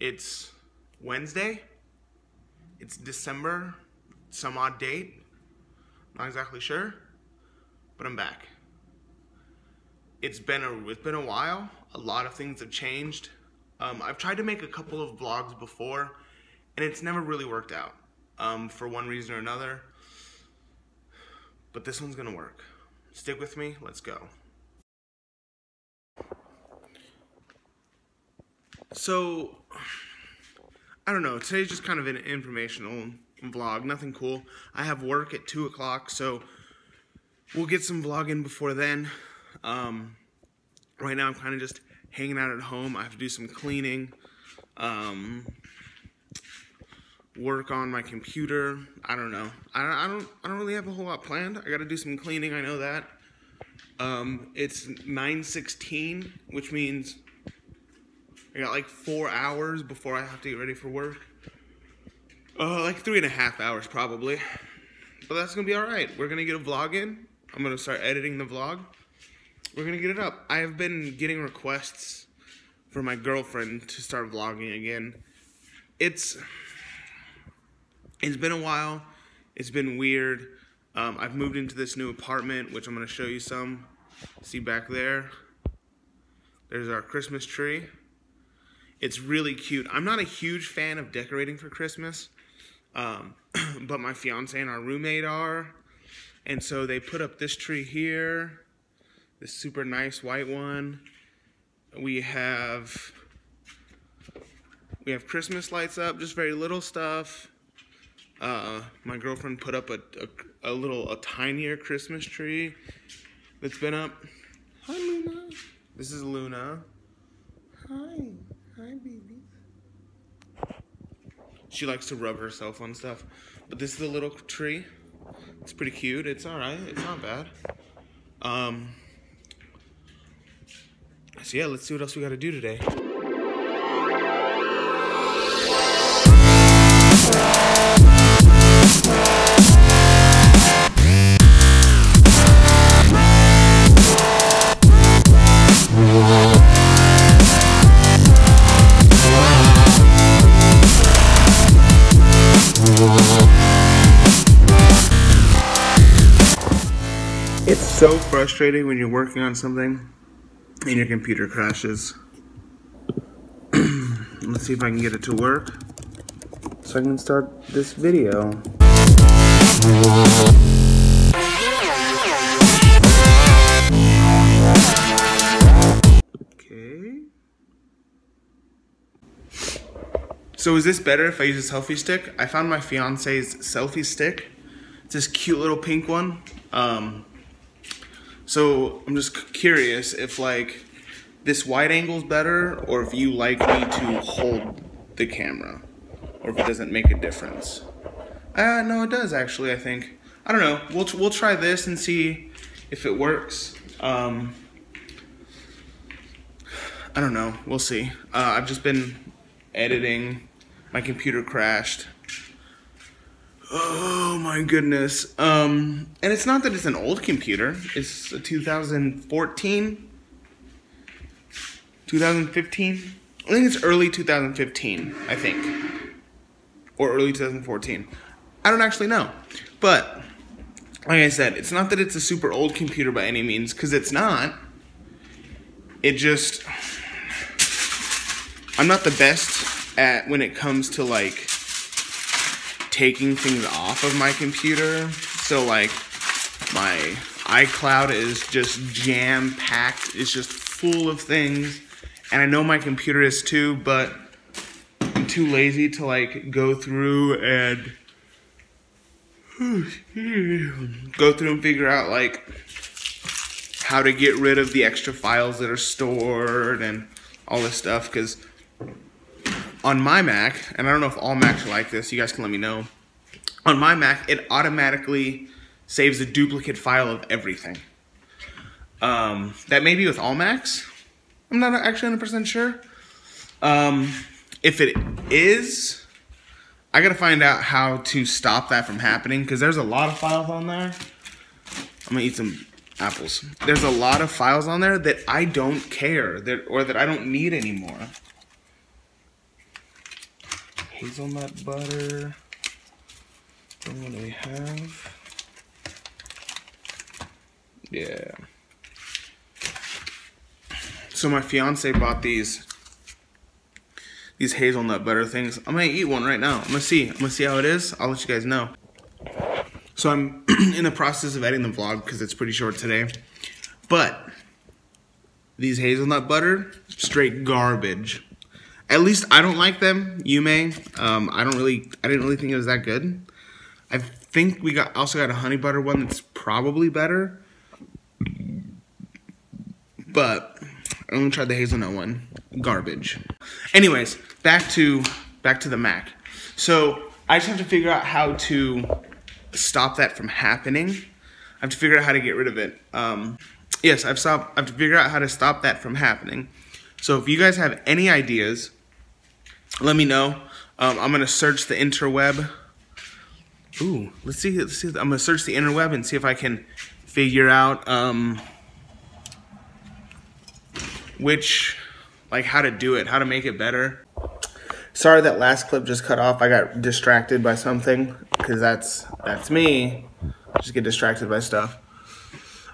It's Wednesday. It's December, some odd date. Not exactly sure, but I'm back. It's been a while. A lot of things have changed. I've tried to make a couple of vlogs before, and it's never really worked out for one reason or another. But this one's gonna work. Stick with me. Let's go. So, I don't know, today's just kind of an informational vlog, nothing cool. I have work at 2 o'clock, so we'll get some vlogging before then. Right now I'm kind of just hanging out at home. I have to do some cleaning, work on my computer. I don't know. I don't really have a whole lot planned. I gotta do some cleaning, I know that. It's 9:16, which means I got like 4 hours before I have to get ready for work. Like 3.5 hours probably. But that's gonna be alright. We're gonna get a vlog in. I'm gonna start editing the vlog. We're gonna get it up. I have been getting requests for my girlfriend to start vlogging again. It's been a while. It's been weird. I've moved into this new apartment, which I'm gonna show you some. See back there? There's our Christmas tree. It's really cute. I'm not a huge fan of decorating for Christmas, but my fiance and our roommate are. And so they put up this tree here, this super nice white one. We have Christmas lights up, just very little stuff. My girlfriend put up a tinier Christmas tree that's been up. Hi, Luna. This is Luna. Hi. Hi, baby. She likes to rub herself on stuff. But this is the little tree. It's pretty cute. It's alright. It's not bad. So yeah, let's see what else we gotta do today. It's so frustrating when you're working on something and your computer crashes. Let's see if I can get it to work so I can start this video. Okay. So is this better if I use a selfie stick? I found my fiance's selfie stick. It's this cute little pink one. So I'm just curious if like this wide angle is better or if you like me to hold the camera or if it doesn't make a difference. No, it does actually, I think. I don't know. We'll try this and see if it works. I don't know. We'll see. I've just been editing. My computer crashed. Oh my goodness. And it's not that it's an old computer. It's a 2014, 2015. I think it's early 2015, I think. Or early 2014. I don't actually know. But, like I said, it's not that it's a super old computer by any means, because it's not. It just, I'm not the best at when it comes to like taking things off of my computer. So like my iCloud is just jam-packed. It's just full of things. And I know my computer is too, but I'm too lazy to like go through and figure out like how to get rid of the extra files that are stored and all this stuff, because on my Mac, and I don't know if all Macs are like this, you guys can let me know. On my Mac, it automatically saves a duplicate file of everything. That may be with all Macs. I'm not actually 100% sure. If it is, I gotta find out how to stop that from happening, because there's a lot of files on there. I'm gonna eat some apples. There's a lot of files on there that I don't care, or that I don't need anymore. hazelnut butter. What do we have? Yeah. So my fiance bought these hazelnut butter things. I'm gonna eat one right now. I'm gonna see how it is. I'll let you guys know. So I'm in the process of editing the vlog because it's pretty short today. But these hazelnut butter, straight garbage. At least I don't like them. You may. I didn't really think it was that good. I think we also got a honey butter one that's probably better. But I only tried the hazelnut one. Garbage. Anyways, back to the Mac. So I just have to figure out how to stop that from happening. I have to figure out how to get rid of it. Yes, I have to figure out how to stop that from happening. So if you guys have any ideas, let me know. I'm gonna search the interweb. Ooh, let's see. I'm gonna search the interweb and see if I can figure out how to do it, how to make it better. Sorry that last clip just cut off. I got distracted by something because that's me. I just get distracted by stuff.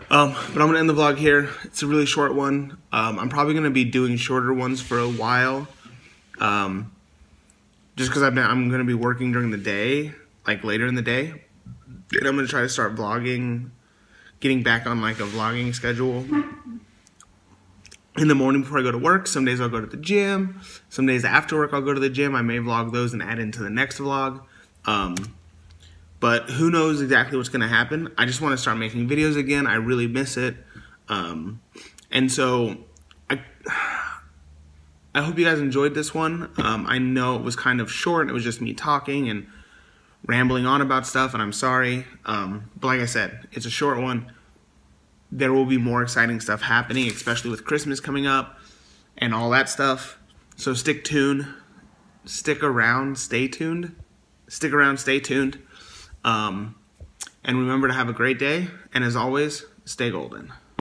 But I'm gonna end the vlog here. It's a really short one. I'm probably gonna be doing shorter ones for a while, just because I'm gonna be working during the day, like later in the day, and I'm gonna try to start vlogging, getting back on like a vlogging schedule in the morning before I go to work. Some days I'll go to the gym. Some days after work I'll go to the gym. I may vlog those and add into the next vlog. But who knows exactly what's going to happen. I just want to start making videos again. I really miss it. And so I hope you guys enjoyed this one. I know it was kind of short. It was just me talking and rambling on about stuff, and I'm sorry. But like I said, it's a short one. There will be more exciting stuff happening, especially with Christmas coming up and all that stuff. So stick tuned. Stick around. Stay tuned. Stick around. Stay tuned. And remember to have a great day, and as always, stay golden.